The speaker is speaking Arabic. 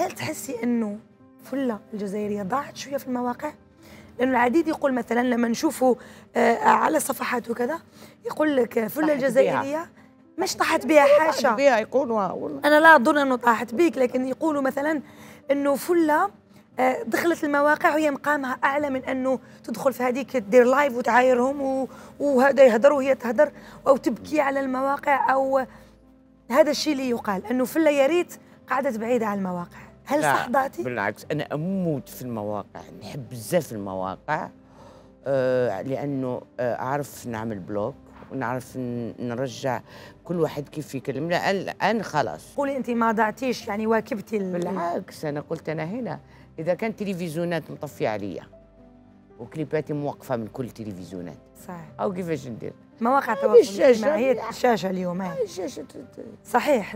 هل تحسي انه الفله الجزائريه ضاعت شويه في المواقع؟ لانه العديد يقول مثلا لما نشوفه على صفحات وكذا يقول لك فله الجزائريه مش طاحت بها حاشا، انا لا اظن انه طاحت بيك، لكن يقولوا مثلا انه فله دخلت المواقع وهي مقامها اعلى من انه تدخل في هذيك دير لايف وتعايرهم وهذا يهدر وهي تهدر او تبكي على المواقع، او هذا الشيء اللي يقال انه فله يا ريت قعدت بعيده على المواقع. هل صح ضعتي؟ بالعكس، انا اموت في المواقع، نحب بزاف المواقع، لانه اعرف نعمل بلوك ونعرف نرجع كل واحد كيف يكلم. لا الان خلاص. قولي انت ما ضعتيش يعني، واكبتي بالعكس. انا قلت انا هنا اذا كانت تلفزيونات مطفيه عليا وكليباتي موقفه من كل التلفزيونات، صحيح، او كيفاش ندير مواقع التواصل الاجتماعي؟ الشاشه اليوم، الشاشه صحيح.